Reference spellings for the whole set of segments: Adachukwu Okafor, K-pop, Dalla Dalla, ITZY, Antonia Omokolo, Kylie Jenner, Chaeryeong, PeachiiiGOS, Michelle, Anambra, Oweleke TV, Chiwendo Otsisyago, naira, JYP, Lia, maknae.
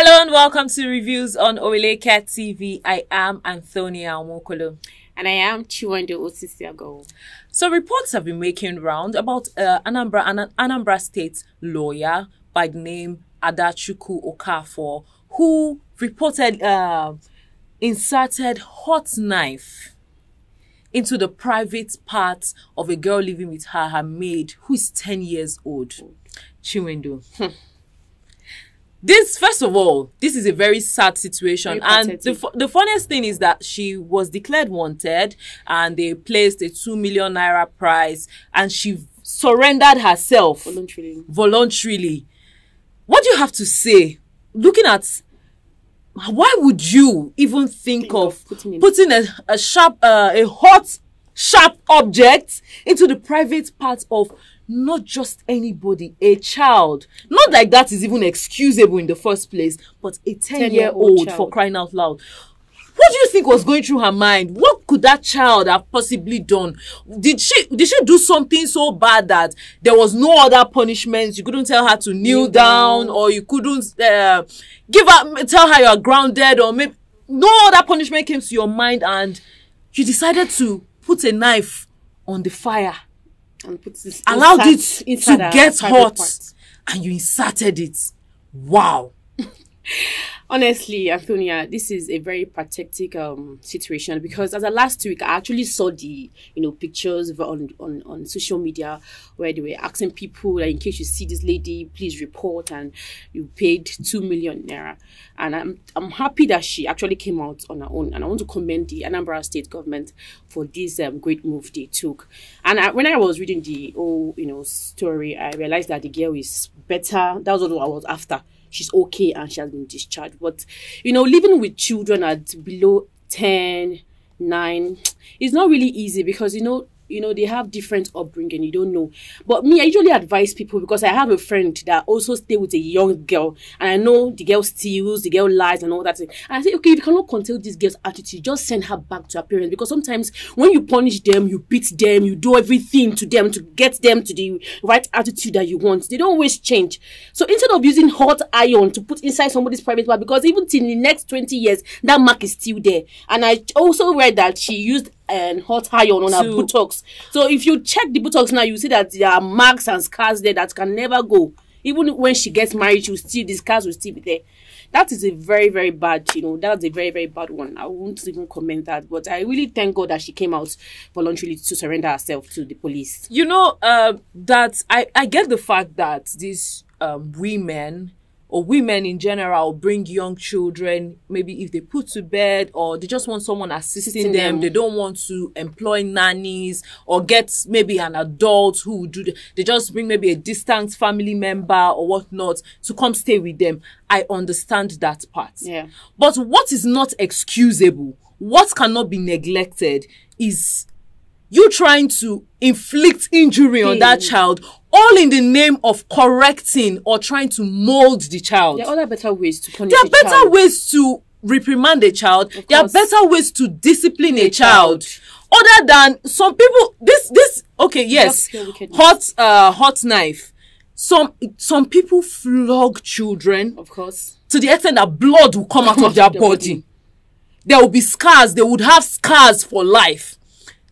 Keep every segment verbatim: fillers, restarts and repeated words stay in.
Hello and welcome to Reviews on Oweleke T V. I am Antonia Omokolo. And I am Chiwendo Otsisyago. So reports have been making round about uh, Anambra, An Anambra State lawyer by the name Adachukwu Okafor, who reported uh, inserted hot knife into the private part of a girl living with her, her maid, who is ten years old. Chiwendo. This, first of all, this is a very sad situation. And the, the funniest thing is that she was declared wanted and they placed a two million naira prize and she surrendered herself. Voluntarily. Voluntarily. What do you have to say? Looking at, why would you even think, think of, of putting, putting a, a sharp, uh, a hot, sharp object into the private part of not just anybody, a child? Not like that is even excusable in the first place, but a ten-year-old, for crying out loud. What do you think was going through her mind? What could that child have possibly done? Did she did she do something so bad that there was no other punishment? You couldn't tell her to kneel, kneel down, down, or you couldn't uh, give up, tell her you're grounded, or maybe no other punishment came to your mind, and you decided to put a knife on the fire. And put this allowed insert, it insert to get hot part. And you inserted it. Wow. Honestly, Antonia, this is a very pathetic um situation, because as a last week I actually saw the you know pictures on, on on social media where they were asking people, like, in case you see this lady, please report, and you paid two million naira. And I'm I'm happy that she actually came out on her own, and I want to commend the Anambra State government for this um, great move they took. And I, when I was reading the whole you know story, I realized that the girl is better. That was what I was after. She's okay and she has been discharged. But, you know, living with children at below ten, nine, it's not really easy, because, you know, you know, they have different upbringing. You don't know. But me, I usually advise people, because I have a friend that also stay with a young girl. And I know the girl steals, the girl lies and all that. And I say, okay, if you cannot control this girl's attitude, just send her back to her parents. Because sometimes when you punish them, you beat them, you do everything to them to get them to the right attitude that you want, they don't always change. So instead of using hot iron to put inside somebody's private part, because even till the next twenty years, that mark is still there. And I also read that she used and hot iron on her buttocks. So if you check the buttocks now, you see that there are marks and scars there that can never go. Even when she gets married, she will still, the scars will still be there. That is a very, very bad, you know, that's a very, very bad one. I won't even comment that. But I really thank God that she came out voluntarily to surrender herself to the police. You know, uh, that I, I get the fact that these um, women... or women in general bring young children, maybe if they put to bed, or they just want someone assisting them. them. They don't want to employ nannies or get maybe an adult who do. The, they just bring maybe a distant family member or whatnot to come stay with them. I understand that part. Yeah. But what is not excusable, what cannot be neglected, is you trying to inflict injury on that child, all in the name of correcting or trying to mold the child. There are other better ways to punish. There are better child. ways to reprimand a child. There are better ways to discipline a child. child. Other than some people, this this okay, yes, hot uh, hot knife. Some some people flog children, of course, to the extent that blood will come out of their body. body. There will be scars. They would have scars for life.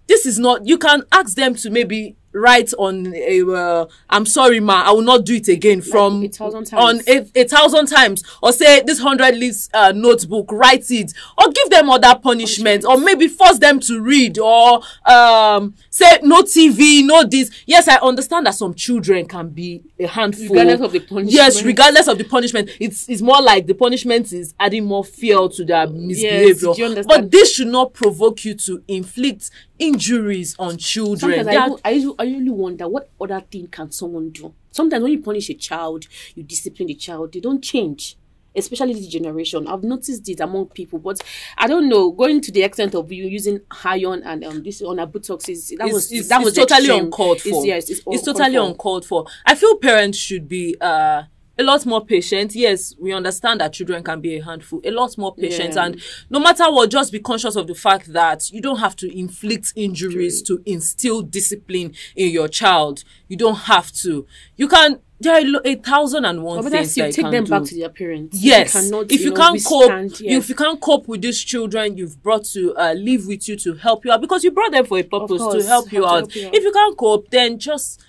This is not, you can ask them to maybe write on a, uh, I'm sorry ma, I will not do it again, from like a thousand times. on a, a thousand times, or say this hundred leaves uh, notebook, write it, or give them other punishment, punishment, or maybe force them to read, or um, say no T V, no this. Yes, I understand that some children can be a handful. Regardless of the punishment. Yes, regardless of the punishment. It's, it's more like the punishment is adding more fuel to their misbehavior. Yes, but this should not provoke you to inflict injuries on children. Sometimes I, I, I really wonder what other thing can someone do. Sometimes when you punish a child, you discipline the child, they don't change. Especially this generation, I've noticed it among people, but I don't know. Going to the extent of you using iron and um, this on a buttocks is that it's, was it's, that was totally uncalled for. It's, yes, it's, it's totally uncalled for. I feel parents should be uh a lot more patience. Yes, we understand that children can be a handful. A lot more patience. Yeah. And no matter what, just be conscious of the fact that you don't have to inflict injuries True. to instill discipline in your child. You don't have to. You can... There are a thousand and one oh, things that you take can them do. back to their parents. Yes, you cannot, if you, you know, can't cope, yes. if you can't cope with these children, you've brought to uh, live with you to help you out, because you brought them for a purpose course, to help you, help out. you out. If you can't cope, then just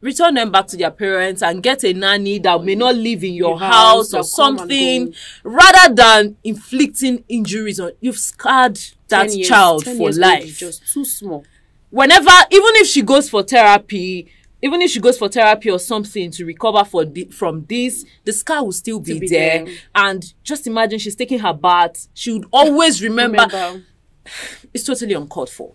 return them back to their parents and get a nanny that may not live in your, your house, house or something, rather than inflicting injuries on. You've scarred that years, child for life. Just too small. Whenever, even if she goes for therapy. Even if she goes for therapy or something to recover for the, from this, the scar will still be, be there. there. And just imagine, she's taking her bath. She would always remember. remember. It's totally uncalled for.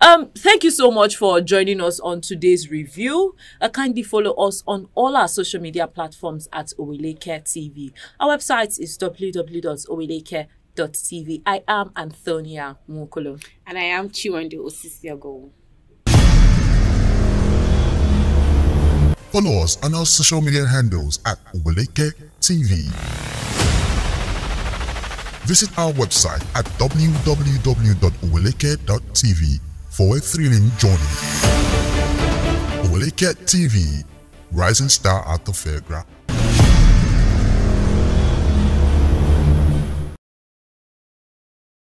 Um, thank you so much for joining us on today's review. Uh, kindly follow us on all our social media platforms at Oweleke T V. Our website is w w w dot oweleke dot t v. I am Antonia Omokolo. And I am Chiwendo Otsisyago. Follow us on our social media handles at Oweleke T V. Visit our website at w w w dot oweleke dot t v for a thrilling journey. Oweleke T V, rising star at the fairground.